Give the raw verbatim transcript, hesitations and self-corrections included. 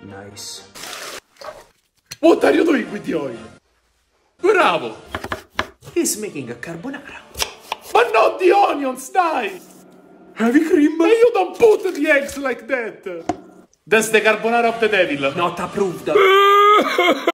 Nice. What are you doing with the oil? Bravo! He's making a carbonara. But not the onions, die! Heavy cream? Hey, you don't put the eggs like that! That's the carbonara of the devil. Not approved.